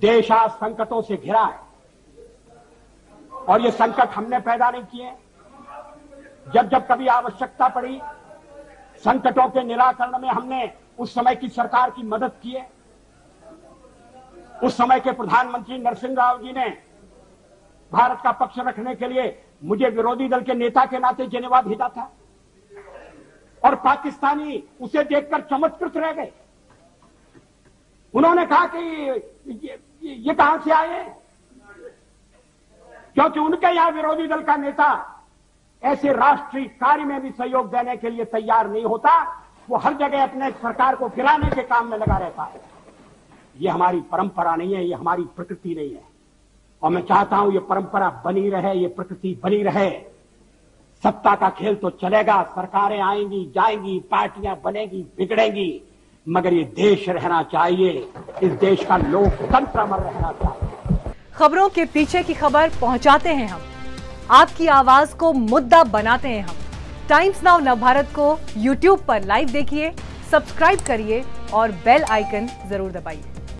देश आज संकटों से घिरा है और ये संकट हमने पैदा नहीं किए। जब जब कभी आवश्यकता पड़ी संकटों के निराकरण में हमने उस समय की सरकार की मदद की है। उस समय के प्रधानमंत्री नरसिंह राव जी ने भारत का पक्ष रखने के लिए मुझे विरोधी दल के नेता के नाते जेनेवा भेजा था और पाकिस्तानी उसे देखकर चमत्कृत रह गए। उन्होंने कहा कि ये कहां से आए, क्योंकि उनके यहां विरोधी दल का नेता ऐसे राष्ट्रीय कार्य में भी सहयोग देने के लिए तैयार नहीं होता। वो हर जगह अपने सरकार को गिराने के काम में लगा रहता है। ये हमारी परंपरा नहीं है, ये हमारी प्रकृति नहीं है और मैं चाहता हूं ये परंपरा बनी रहे, ये प्रकृति बनी रहे। सत्ता का खेल तो चलेगा, सरकारें आएंगी जाएंगी, पार्टियां बनेगी बिगड़ेंगी, मगर ये देश रहना चाहिए, इस देश का लोकतंत्र अमर रहना चाहिए। खबरों के पीछे की खबर पहुंचाते हैं हम, आपकी आवाज को मुद्दा बनाते हैं हम। टाइम्स नाउ नवभारत को YouTube पर लाइव देखिए, सब्सक्राइब करिए और बेल आइकन जरूर दबाइए।